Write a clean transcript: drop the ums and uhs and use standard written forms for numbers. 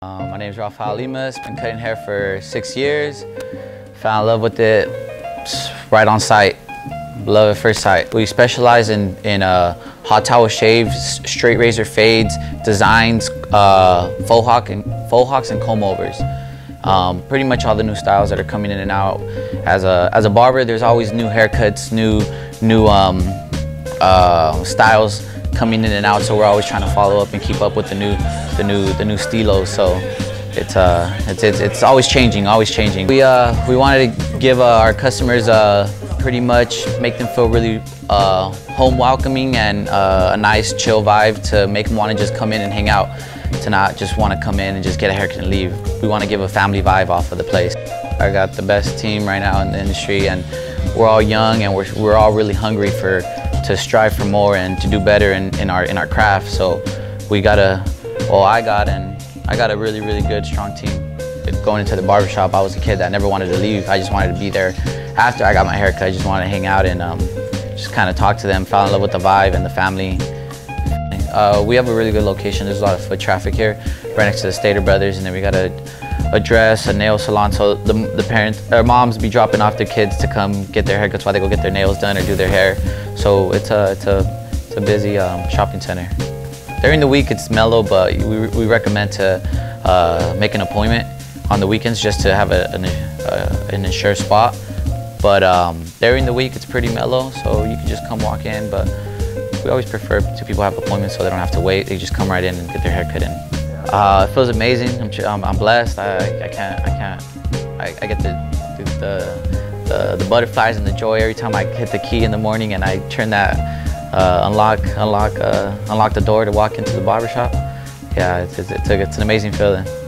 My name is Rafael Lemus. Been cutting hair for 6 years. Fell in love with it right on sight. Love at first sight. We specialize in hot towel shaves, straight razor fades, designs, faux hawks, and comb overs. Pretty much all the new styles that are coming in and out. As a barber, there's always new haircuts, new styles coming in and out, so we're always trying to follow up and keep up with the new estilos. So it's always changing. We wanted to give our customers pretty much make them feel really home welcoming and a nice chill vibe to make them want to just come in and hang out, to not just want to come in and just get a haircut and leave. We want to give a family vibe off of the place. I got the best team right now in the industry, and we're all young and we're all really hungry to strive for more and to do better in our craft. So I got a really good strong team. Going into the barbershop, I was a kid that never wanted to leave. I just wanted to be there. After I got my haircut, I just wanted to hang out and just kind of talk to them. Fell in love with the vibe and the family. We have a really good location. There's a lot of foot traffic here, right next to the Stater Brothers, and then we got a dress, a nail salon, so the parents or moms be dropping off their kids to come get their haircuts while they go get their nails done or do their hair. So it's a busy shopping center. During the week it's mellow, but we recommend to make an appointment on the weekends just to have an insured spot. But during the week it's pretty mellow, so you can just come walk in, but we always prefer to people have appointments so they don't have to wait. They just come right in and get their haircut in. It feels amazing. I'm blessed. I get the butterflies and the joy every time I hit the key in the morning and I turn that unlock the door to walk into the barbershop. Yeah, it's an amazing feeling.